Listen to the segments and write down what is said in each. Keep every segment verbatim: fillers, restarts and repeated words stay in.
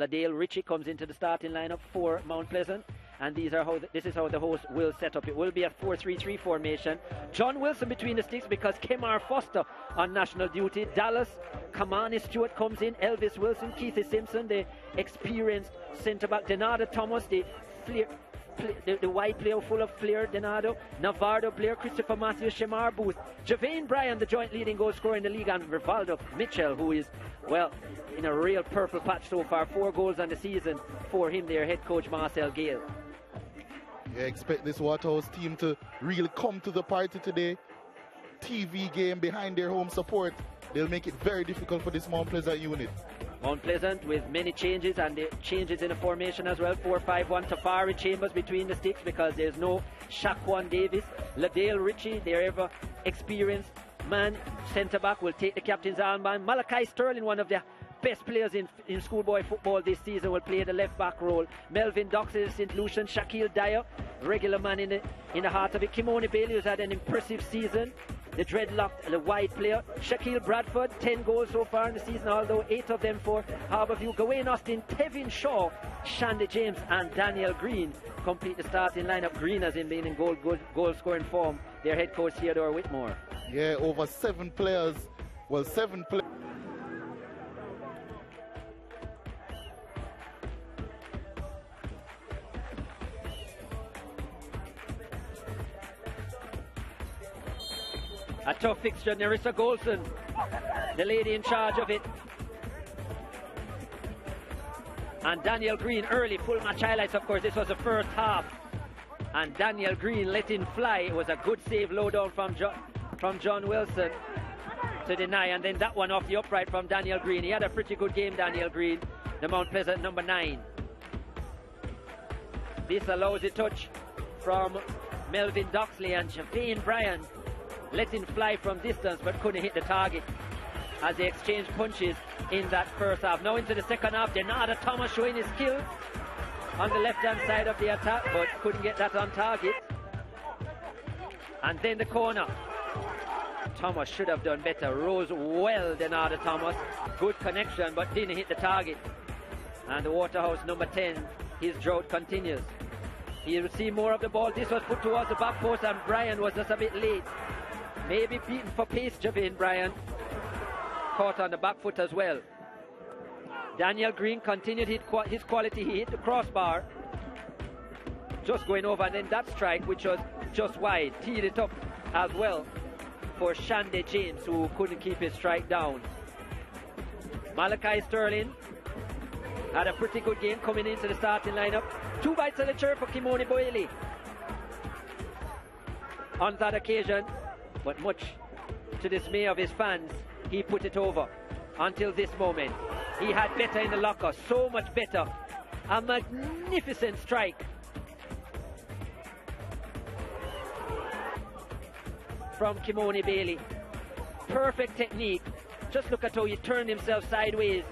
LaDale Richie comes into the starting lineup for Mount Pleasant, and these are how the, this is how the host will set up. It will be a four three three formation. John Wilson between the sticks because Kemar Foster on national duty. Dallas, Kamani Stewart comes in. Elvis Wilson, Keithy Simpson, the experienced centre-back. Denardo Thomas, the flair, play, the, the wide player full of flair, Denardo. Navardo player, Christopher Massius, Shemar Booth. Javane Bryan, the joint leading goal scorer in the league. And Rivaldo Mitchell, who is, well, in a real purple patch so far. Four goals on the season for him, their head coach, Marcel Gale. Yeah, expect this Waterhouse team to really come to the party today. T V game behind their home support. They'll make it very difficult for this Mount Pleasant unit. Mount Pleasant with many changes, and the changes in the formation as well. four five one, Tafari Chambers between the sticks because there's no Shaquan Davis. LaDale Richie, their ever experienced man, centre-back, will take the captain's armband. Malachi Sterling, one of the best players in, in schoolboy football this season, will play the left-back role. Melvin Doxey, Saint Lucian. Shaquille Dyer, regular man in the, in the heart of it. Kimoni Bailey, who's had an impressive season. The dreadlocked, the wide player. Shaquille Bradford, ten goals so far in the season, although eight of them for Harborview. Gawain Austin, Tevin Shaw, Shandy James, and Daniel Green complete the starting lineup. Green has been in goal, goal, goal scoring form, their head coach, Theodore Whitmore. Yeah, over seven players. Well, seven players. A tough fixture. Nerissa Goldson, the lady in charge of it. And Daniel Green early, full match highlights of course. This was the first half. And Daniel Green let in fly. It was a good save low down from John, from John Wilson to deny. And then that one off the upright from Daniel Green. He had a pretty good game, Daniel Green, the Mount Pleasant number nine. This allows a touch from Melvin Doxey, and Javane Bryan let him fly from distance but couldn't hit the target as they exchanged punches in that first half. Now into the second half, Denardo Thomas showing his skills on the left-hand side of the attack but couldn't get that on target. And then the corner. Thomas should have done better. Rose well, Denardo Thomas. Good connection but didn't hit the target. And the Waterhouse number ten, his drought continues. He'll see more of the ball. This was put towards the back post and Bryan was just a bit late. Maybe beaten for pace, Javane Bryan. Caught on the back foot as well. Daniel Green continued his quality. He hit the crossbar. Just going over, and then that strike, which was just wide, teed it up as well for Shandy James, who couldn't keep his strike down. Malachi Sterling had a pretty good game coming into the starting lineup. Two bites of the cherry for Kimoni Bailey on that occasion. But much to the dismay of his fans, he put it over until this moment. He had better in the locker, so much better. A magnificent strike from Kimoni Bailey. Perfect technique. Just look at how he turned himself sideways.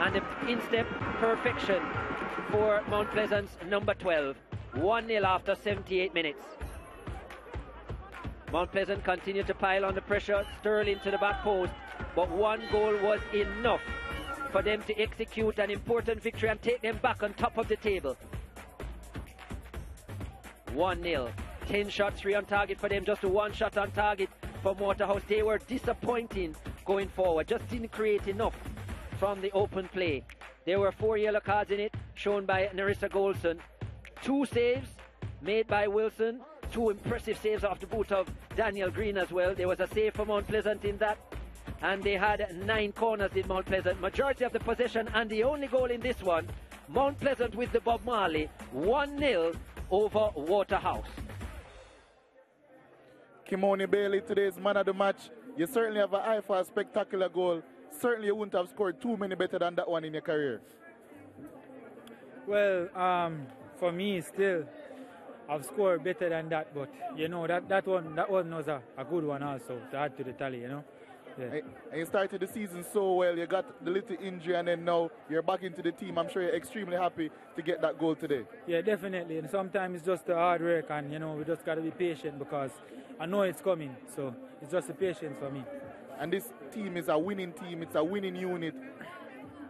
And the instep perfection for Mount Pleasant's number twelve. one nil after seventy-eight minutes. Mount Pleasant continued to pile on the pressure, Sterling to the back post, but one goal was enough for them to execute an important victory and take them back on top of the table. one nil, ten shots, three on target for them, just one shot on target for Waterhouse. They were disappointing going forward, just didn't create enough from the open play. There were four yellow cards in it, shown by Nerissa Goldson. Two saves made by Wilson. Two impressive saves off the boot of Daniel Green as well. There was a save for Mount Pleasant in that. And they had nine corners in Mount Pleasant. Majority of the possession and the only goal in this one. Mount Pleasant with the Bob Marley. one nil over Waterhouse. Kimoni Bailey, today's man of the match. You certainly have an eye for a spectacular goal. Certainly you wouldn't have scored too many better than that one in your career. Well, um, for me still, I've scored better than that, but you know that that one that one was a, a good one also to add to the tally, you know. Yeah. And you started the season so well, you got the little injury, and then now you're back into the team. I'm sure you're extremely happy to get that goal today. Yeah, definitely. And sometimes it's just the hard work, and you know we just got to be patient because I know it's coming. So it's just the patience for me. And this team is a winning team. It's a winning unit.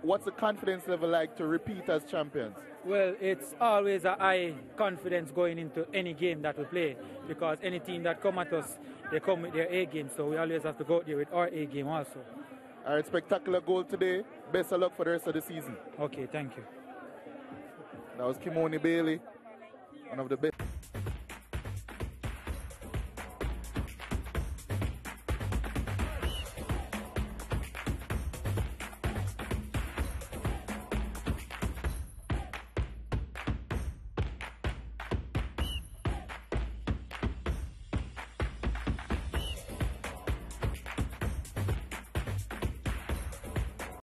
what's the confidence level like to repeat as champions? Well, it's always a high confidence going into any game that we play, because any team that come at us, they come with their A game, so we always have to go out there with our A game also. All right, spectacular goal today. Best of luck for the rest of the season. Okay, thank you. That was Kimoni Bailey, one of the best.